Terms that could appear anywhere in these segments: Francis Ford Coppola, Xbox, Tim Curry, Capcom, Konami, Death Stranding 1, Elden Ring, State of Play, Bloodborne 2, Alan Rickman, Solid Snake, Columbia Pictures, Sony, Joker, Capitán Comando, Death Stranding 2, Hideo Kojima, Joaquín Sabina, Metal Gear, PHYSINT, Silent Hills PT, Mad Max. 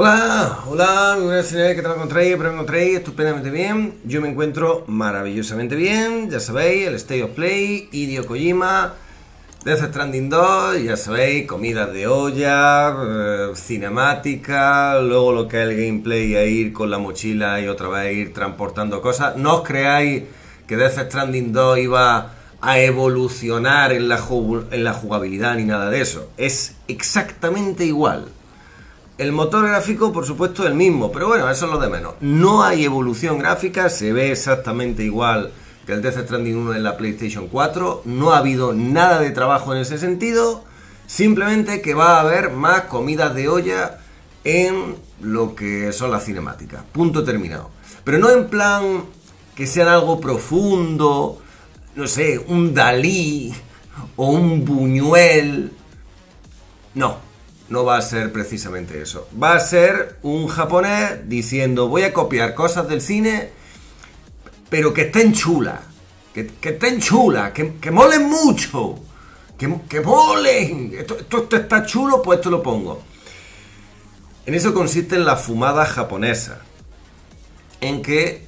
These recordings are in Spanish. Hola, hola, mi buena señora, ¿qué tal me encontráis? Espero que me encontréis estupendamente bien. Yo me encuentro maravillosamente bien, ya sabéis, el State of Play, Hideo Kojima, Death Stranding 2, ya sabéis, comidas de olla, cinemática, luego lo que es el gameplay, a ir con la mochila y otra vez ir transportando cosas. No os creáis que Death Stranding 2 iba a evolucionar en la jugabilidad ni nada de eso. Es exactamente igual. El motor gráfico, por supuesto, el mismo, pero bueno, eso es lo de menos. No hay evolución gráfica, se ve exactamente igual que el Death Stranding 1 en la PlayStation 4. No ha habido nada de trabajo en ese sentido, simplemente que va a haber más comidas de olla en lo que son las cinemáticas. Punto terminado. Pero no en plan que sean algo profundo, no sé, un Dalí o un Buñuel. No. No va a ser precisamente eso. Va a ser un japonés diciendo: voy a copiar cosas del cine, pero que estén chulas. Que estén chulas, que molen mucho. Que molen. Esto está chulo, pues esto lo pongo. En eso consisten las fumadas japonesas. En que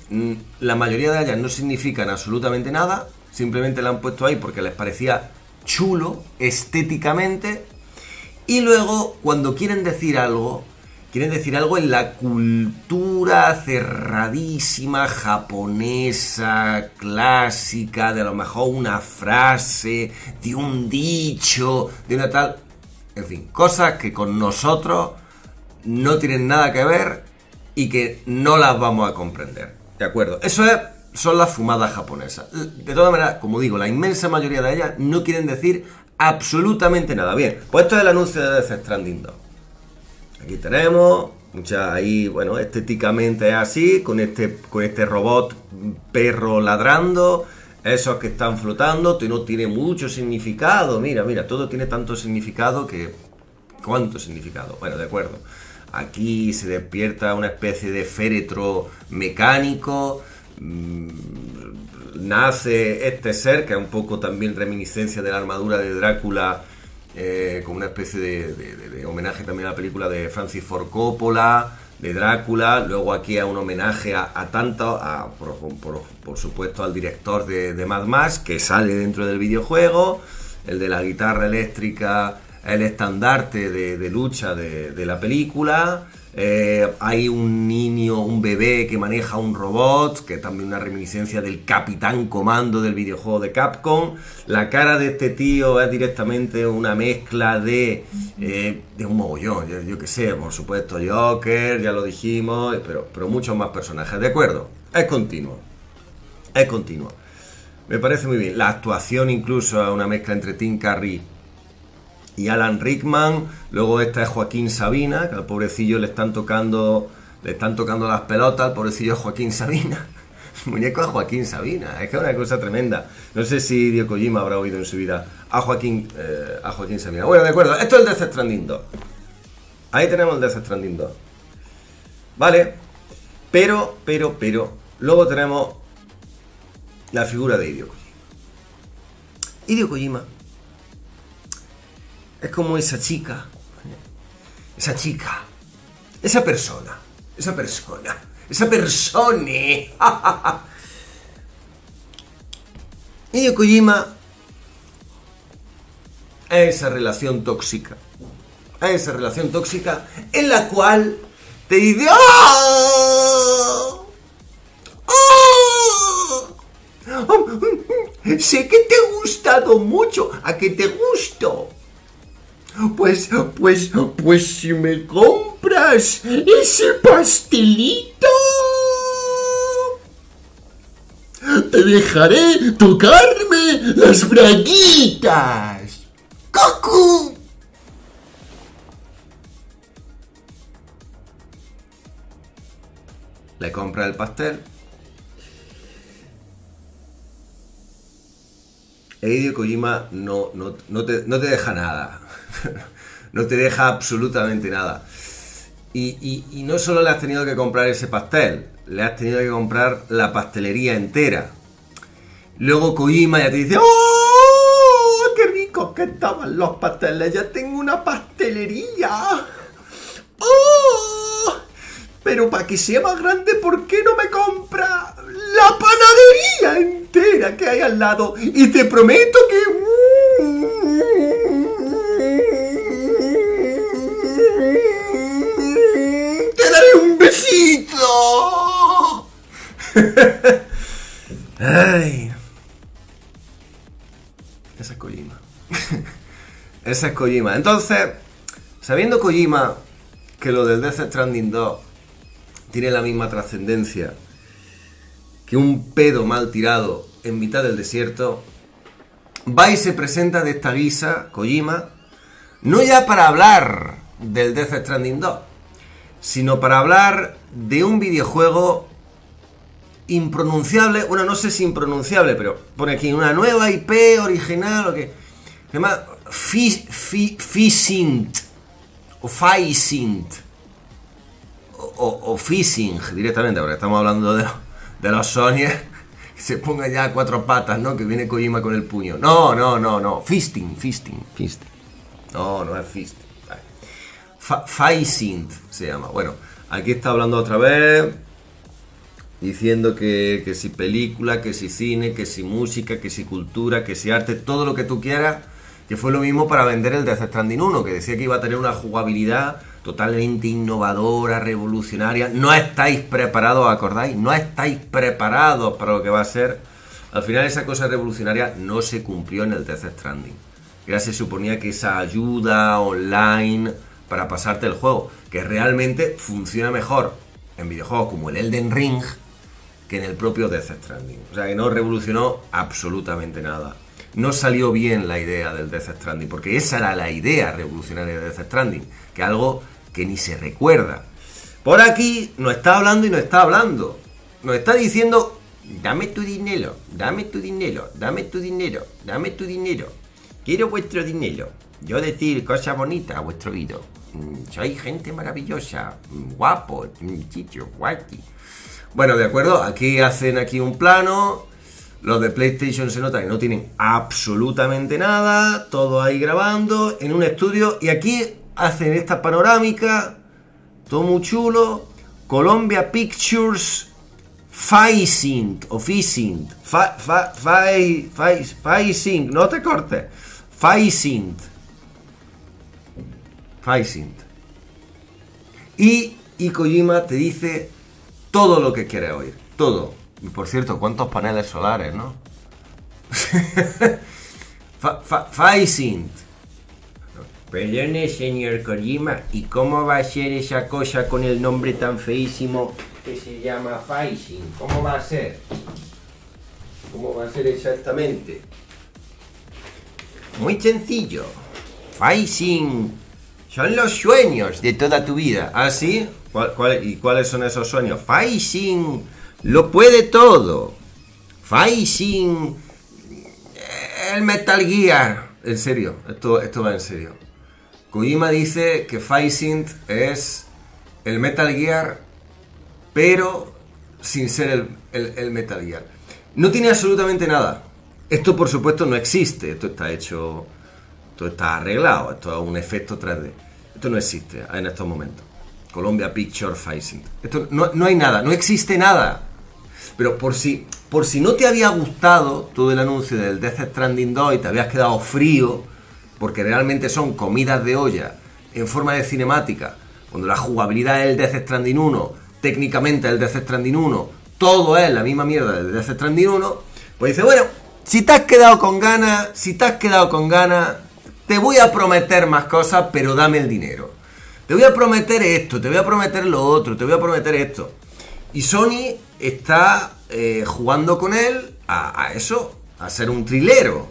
la mayoría de ellas no significan absolutamente nada. Simplemente la han puesto ahí porque les parecía chulo estéticamente. Y luego, cuando quieren decir algo en la cultura cerradísima, japonesa, clásica, de a lo mejor una frase, de un dicho, de una tal... En fin, cosas que con nosotros no tienen nada que ver y que no las vamos a comprender. ¿De acuerdo? Eso son las fumadas japonesas. De todas maneras, como digo, la inmensa mayoría de ellas no quieren decir absolutamente nada. Bien, pues esto es el anuncio de Death Stranding 2. Aquí tenemos, mucha ahí, bueno, estéticamente es así, con este robot perro ladrando, esos que están flotando, no tiene mucho significado. Mira, mira, todo tiene tanto significado que... ¿Cuánto significado? Bueno, de acuerdo. Aquí se despierta una especie de féretro mecánico. Nace este ser, que es un poco también reminiscencia de la armadura de Drácula, con una especie de homenaje también a la película de Francis Ford Coppola, de Drácula. Luego aquí hay un homenaje por supuesto, al director de Mad Max, que sale dentro del videojuego. El de la guitarra eléctrica, el estandarte de lucha de la película. Hay un niño, un bebé que maneja un robot, que es también una reminiscencia del Capitán Comando del videojuego de Capcom. La cara de este tío es directamente una mezcla de un mogollón, yo que sé, por supuesto, Joker, ya lo dijimos, pero muchos más personajes, ¿de acuerdo? Es continuo, es continuo. Me parece muy bien. La actuación incluso es una mezcla entre Tim Curry y Alan Rickman. Luego esta es Joaquín Sabina, que al pobrecillo le están tocando las pelotas, al pobrecillo Joaquín Sabina. El muñeco de Joaquín Sabina, es que es una cosa tremenda. No sé si Hideo Kojima habrá oído en su vida a Joaquín Sabina. Bueno, de acuerdo, esto es el Death Stranding 2. Ahí tenemos el Death Stranding 2. Vale, pero, luego tenemos la figura de Hideo Kojima. Hideo Kojima es como esa chica, esa persona. Hideo Kojima es esa relación tóxica en la cual te dice: ¡oh! ¡Oh! Sé que te he gustado mucho, ¿a que te gusto? Pues si me compras ese pastelito, te dejaré tocarme las braguitas. ¡Cucú! Le compra el pastel. Hideo Kojima no te deja nada. No te deja absolutamente nada. Y no solo le has tenido que comprar ese pastel, le has tenido que comprar la pastelería entera. Luego Kojima ya te dice: ¡oh, qué ricos que estaban los pasteles! Ya tengo una pastelería. ¡Oh! Pero para que sea más grande, ¿por qué no me compra la panadería entera que hay al lado? Y te prometo que... ¡te daré un besito! Ay. Esa es Kojima. Esa es Kojima. Entonces, sabiendo Kojima que lo del Death Stranding 2 tiene la misma trascendencia que un pedo mal tirado en mitad del desierto, va y se presenta de esta guisa Kojima, no ya para hablar del Death Stranding 2, sino para hablar de un videojuego impronunciable. Bueno, no sé si impronunciable, pero pone aquí una nueva IP original o que se llama PHYSINT o PHYSINT o PHYSINT directamente, ahora estamos hablando de los Sony, que se ponga ya a cuatro patas, ¿no? Que viene Kojima con el puño. No, fisting. No es fisting. Vale. PHYSINT se llama. Bueno, aquí está hablando otra vez, diciendo que si película, que si cine, que si música, que si cultura, que si arte, todo lo que tú quieras, que fue lo mismo para vender el Death Stranding 1, que decía que iba a tener una jugabilidad totalmente innovadora, revolucionaria. No estáis preparados, ¿os acordáis? No estáis preparados para lo que va a ser. Al final esa cosa revolucionaria no se cumplió en el Death Stranding. Ya se suponía que esa ayuda online para pasarte el juego, que realmente funciona mejor en videojuegos como el Elden Ring que en el propio Death Stranding. O sea que no revolucionó absolutamente nada. No salió bien la idea del Death Stranding, porque esa era la idea revolucionaria de Death Stranding, que algo que ni se recuerda. Por aquí nos está hablando y nos está hablando. Nos está diciendo, dame tu dinero, dame tu dinero, dame tu dinero, dame tu dinero. Quiero vuestro dinero. Yo decir cosas bonitas a vuestro oído. Soy gente maravillosa, guapo, chicho, guaki. Bueno, de acuerdo, aquí hacen aquí un plano. Los de PlayStation se nota que no tienen absolutamente nada, todo ahí grabando en un estudio, y aquí hacen esta panorámica, todo muy chulo. Columbia Pictures, PHYSINT o PHYSINT, PHYSINT, no te cortes, PHYSINT, PHYSINT. Y Kojima te dice todo lo que quieres oír, todo. Y por cierto, ¿cuántos paneles solares, no? PHYSINT. Perdone, señor Kojima, ¿y cómo va a ser esa cosa con el nombre tan feísimo que se llama PHYSINT? ¿Cómo va a ser? ¿Cómo va a ser exactamente? Muy sencillo. PHYSINT son los sueños de toda tu vida. ¿Ah, sí? ¿Y cuáles son esos sueños? PHYSINT lo puede todo. PHYSINT, el Metal Gear. En serio, esto va en serio. Kojima dice que PHYSINT es el Metal Gear, pero sin ser el Metal Gear. No tiene absolutamente nada. Esto por supuesto no existe. Esto está hecho, esto está arreglado, esto es un efecto 3D. Esto no existe en estos momentos. Columbia Pictures, PHYSINT. Esto no hay nada, no existe nada. Pero por si no te había gustado todo el anuncio del Death Stranding 2 y te habías quedado frío, porque realmente son comidas de olla en forma de cinemática, cuando la jugabilidad es el Death Stranding 1, técnicamente el Death Stranding 1, todo es la misma mierda del Death Stranding 1, pues dice, bueno, si te has quedado con ganas, te voy a prometer más cosas, pero dame el dinero. Te voy a prometer esto, te voy a prometer lo otro, te voy a prometer esto. Y Sony está jugando con él a eso, a ser un trilero.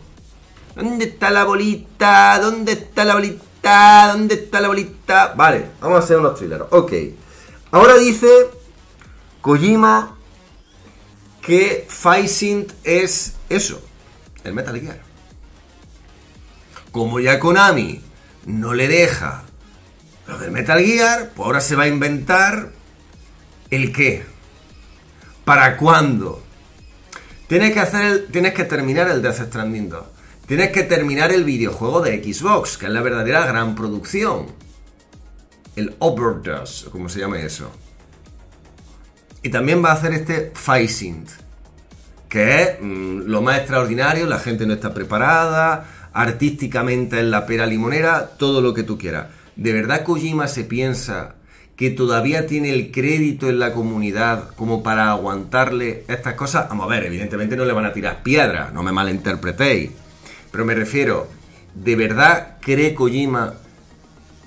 ¿Dónde está la bolita? ¿Dónde está la bolita? ¿Dónde está la bolita? Vale, vamos a hacer unos trileros. Ok. Ahora dice Kojima que PHYSINT es eso, el Metal Gear. Como ya Konami no le deja lo del Metal Gear, pues ahora se va a inventar el qué. ¿Para cuándo? Tienes que terminar el Death Stranding 2. Tienes que terminar el videojuego de Xbox, que es la verdadera gran producción. El Overdose, ¿cómo se llama eso? Y también va a hacer este PHYSINT, que es lo más extraordinario, la gente no está preparada, artísticamente es la pera limonera, todo lo que tú quieras. ¿De verdad Kojima se piensa que todavía tiene el crédito en la comunidad como para aguantarle estas cosas? Vamos a ver, evidentemente no le van a tirar piedras, no me malinterpretéis, pero me refiero, ¿de verdad cree Kojima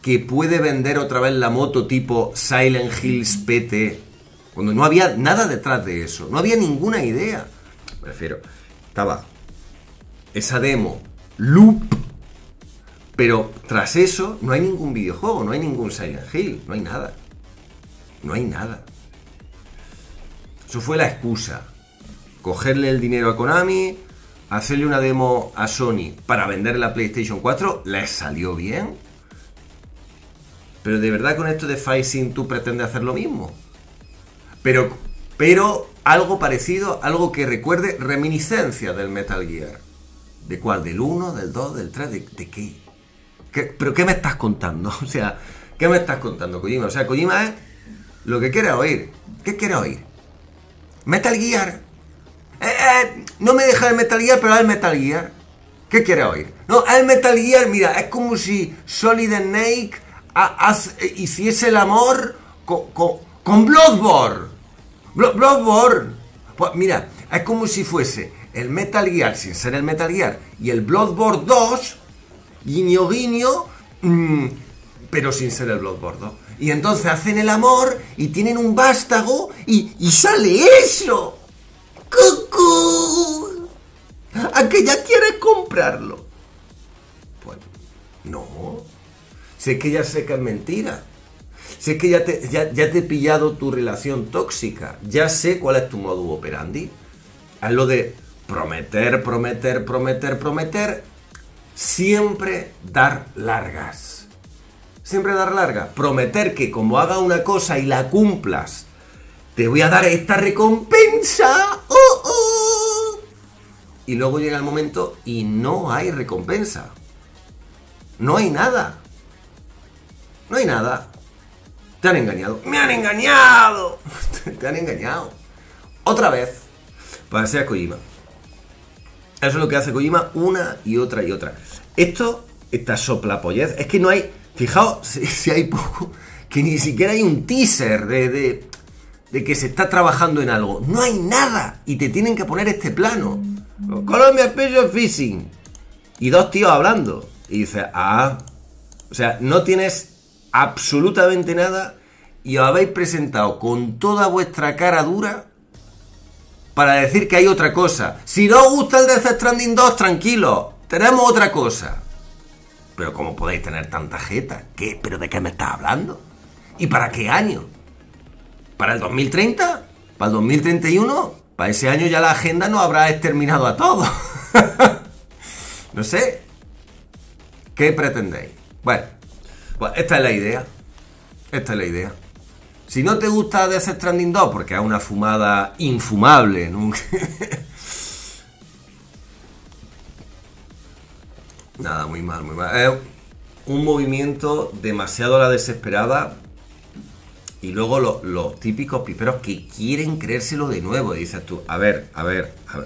que puede vender otra vez la moto tipo Silent Hills PT, cuando no había nada detrás de eso, no había ninguna idea? Me refiero, estaba esa demo loop, pero tras eso no hay ningún videojuego, no hay ningún Silent Hill, no hay nada, no hay nada. Eso fue la excusa, cogerle el dinero a Konami, hacerle una demo a Sony para vender la PlayStation 4, les salió bien. Pero de verdad con esto de PHYSINT tú pretendes hacer lo mismo. Pero algo parecido, algo que recuerde reminiscencias del Metal Gear. ¿De cuál? ¿Del 1? ¿Del 2? ¿Del 3? ¿De qué? ¿Pero qué me estás contando? O sea, ¿qué me estás contando, Kojima? O sea, Kojima es lo que quiera oír. ¿Qué quiere oír? ¿Metal Gear? No me deja el Metal Gear, pero el Metal Gear. ¿Qué quiere oír? No, el Metal Gear, mira, es como si Solid Snake hiciese el amor con Bloodborne. Bloodborne. Pues mira, es como si fuese el Metal Gear sin ser el Metal Gear y el Bloodborne 2, guiño guiño, pero sin ser el Bloodborne 2. Y entonces hacen el amor y tienen un vástago y sale eso. ¡Cucú! ¿A que ya quieres comprarlo? Pues no. Si es que ya sé que es mentira, si es que ya te he pillado tu relación tóxica, ya sé cuál es tu modus operandi. Haz lo de prometer, prometer, prometer, prometer, siempre dar largas. Siempre dar largas. Prometer que como haga una cosa y la cumplas, te voy a dar esta recompensa. ¡Oh, oh! Y luego llega el momento y no hay recompensa. No hay nada. No hay nada. Te han engañado. ¡Me han engañado! Te han engañado. Otra vez. Para ser Kojima. Eso es lo que hace Kojima una y otra y otra. Esta soplapollez. Es que no hay... Fijaos si hay poco. Que ni siquiera hay un teaser de que se está trabajando en algo. No hay nada. Y te tienen que poner este plano. Columbia Pictures Fishing. Y dos tíos hablando. Y dices, ah... O sea, no tienes... absolutamente nada y os habéis presentado con toda vuestra cara dura para decir que hay otra cosa. Si no os gusta el Death Stranding 2, tranquilo, tenemos otra cosa. Pero ¿cómo podéis tener tanta jeta? ¿Qué? ¿Pero de qué me estás hablando? ¿Y para qué año? ¿Para el 2030? ¿Para el 2031? Para ese año ya la agenda no habrá exterminado a todos. No sé. ¿Qué pretendéis? Bueno, esta es la idea, esta es la idea. Si no te gusta Death Stranding 2 porque es una fumada infumable, nunca... Nada, muy mal, muy mal. Es un movimiento demasiado a la desesperada y luego los típicos piperos que quieren creérselo de nuevo. Y dices tú, a ver,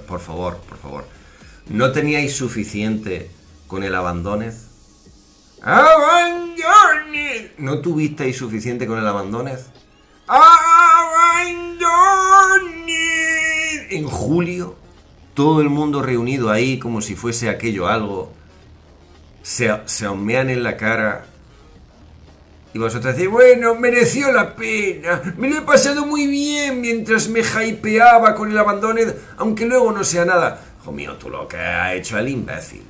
por favor. ¿No teníais suficiente con el abandones? ¿No tuvisteis suficiente con el abandones? En julio, todo el mundo reunido ahí como si fuese aquello algo. Se humean en la cara. Y vosotros decís, bueno, mereció la pena. Me lo he pasado muy bien mientras me hypeaba con el abandones, aunque luego no sea nada. Hijo mío, tú lo que has hecho el imbécil.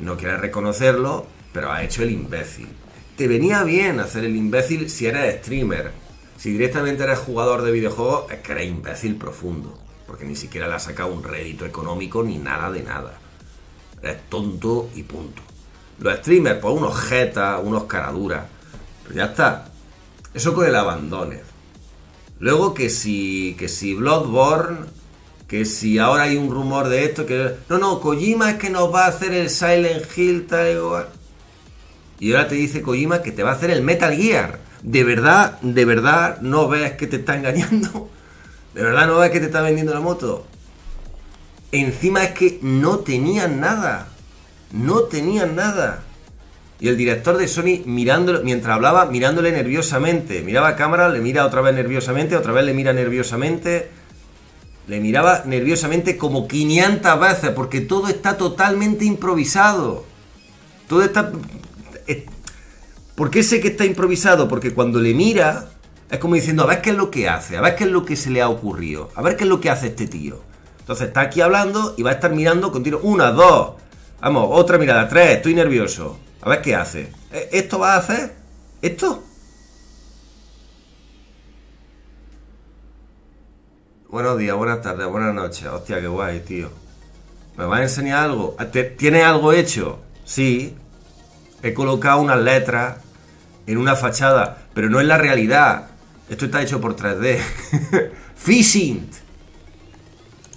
No quieres reconocerlo, pero ha hecho el imbécil. Te venía bien hacer el imbécil si eres streamer. Si directamente eres jugador de videojuegos, es que eres imbécil profundo. Porque ni siquiera le has sacado un rédito económico ni nada de nada. Eres tonto y punto. Los streamers, pues unos jetas, unos caraduras. Pero ya está. Eso con el abandones. Luego que si Bloodborne, que si ahora hay un rumor de esto, que... No, Kojima es que nos va a hacer el Silent Hill tal y igual. Y ahora te dice Kojima que te va a hacer el Metal Gear. de verdad no ves que te está engañando? ¿De verdad no ves que te está vendiendo la moto? Encima es que no tenían nada. No tenían nada. Y el director de Sony, mirándolo, mientras hablaba, mirándole nerviosamente. Miraba a cámara, le mira otra vez nerviosamente, otra vez le mira nerviosamente. Le miraba nerviosamente como 500 veces, porque todo está totalmente improvisado. Todo está... ¿Por qué sé que está improvisado? Porque cuando le mira, es como diciendo, a ver qué es lo que hace, a ver qué es lo que se le ha ocurrido, a ver qué es lo que hace este tío. Entonces está aquí hablando y va a estar mirando continuo. Una, dos, vamos, otra mirada, tres, estoy nervioso. A ver qué hace. ¿Esto va a hacer? ¿Esto? Buenos días, buenas tardes, buenas noches. Hostia, qué guay, tío. ¿Me vas a enseñar algo? ¿Tienes algo hecho? Sí. He colocado unas letras en una fachada, pero no es la realidad. Esto está hecho por 3D. PHYSINT.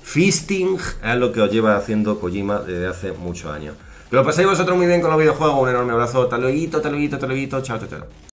Fisting es lo que os lleva haciendo Kojima desde hace muchos años. Que lo paséis vosotros muy bien con los videojuegos. Un enorme abrazo. Hasta luego, chao, chao, chao.